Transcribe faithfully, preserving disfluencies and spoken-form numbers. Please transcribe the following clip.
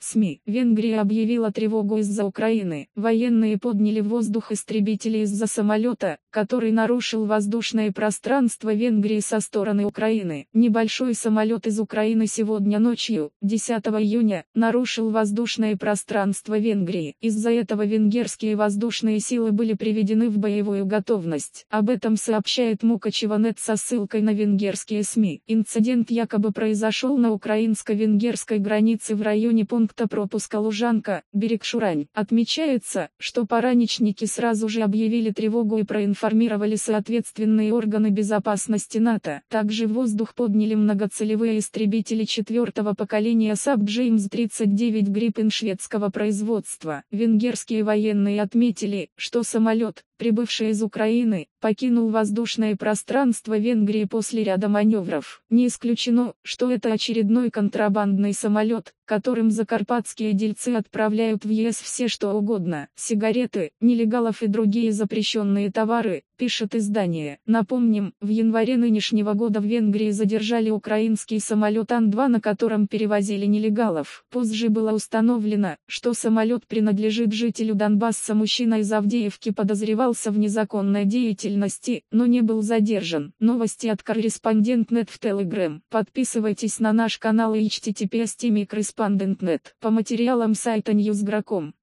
СМИ. Венгрия объявила тревогу из-за Украины. Военные подняли в воздух истребители из-за самолета, который нарушил воздушное пространство Венгрии со стороны Украины. Небольшой самолет из Украины сегодня ночью, десятого июня, нарушил воздушное пространство Венгрии. Из-за этого венгерские воздушные силы были приведены в боевую готовность. Об этом сообщает Мукачево точка нет со ссылкой на венгерские СМИ. Инцидент якобы произошел на украинско-венгерской границе в районе пункта пропуска Лужанка, берег Шурань. Отмечается, что пограничники сразу же объявили тревогу и проинформировали соответственные органы безопасности НАТО. Также в воздух подняли многоцелевые истребители четвертого поколения САП джей эй эс тридцать девять Gripen шведского производства. Венгерские военные отметили, что самолет, прибывший из Украины, покинул воздушное пространство Венгрии после ряда маневров. Не исключено, что это очередной контрабандный самолет, которым закарпатские дельцы отправляют в ЕС все что угодно. Сигареты, нелегалов и другие запрещенные товары, пишет издание. Напомним, в январе нынешнего года в Венгрии задержали украинский самолет Ан два, на котором перевозили нелегалов. Позже было установлено, что самолет принадлежит жителю Донбасса. Мужчина из Авдеевки подозревался в незаконной деятельности, но не был задержан. Новости от корреспондент точка нет в Telegram. Подписывайтесь на наш канал и эйч ти ти пи эс точка ком корреспондент точка нет. По материалам сайта Newsgroup точка net.